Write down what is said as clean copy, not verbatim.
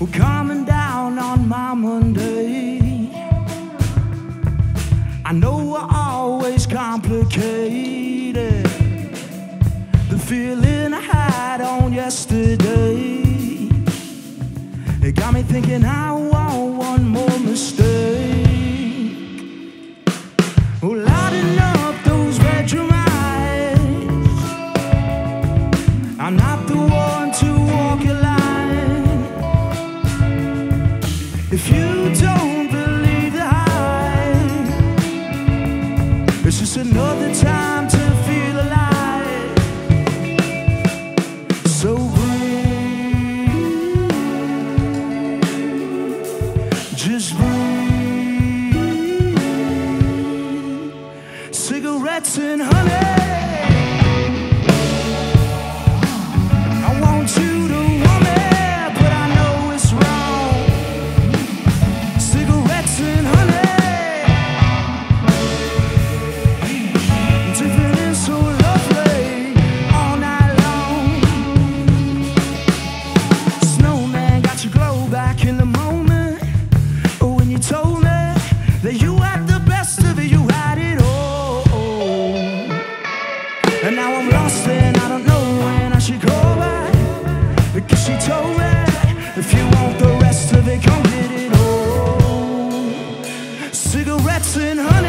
We're coming down on my Monday. I know we're always complicated. The feeling I had on yesterday, it got me thinking I want one more mistake. Well, lighten up those red drum eyes. I'm not the one to walk your line. If you don't believe the hype, it's just another time to feel alive. So breathe, just breathe. Cigarettes and honey. And now I'm lost and I don't know when I should go back, because she told me, if you want the rest of it, come get it all. Cigarettes and honey.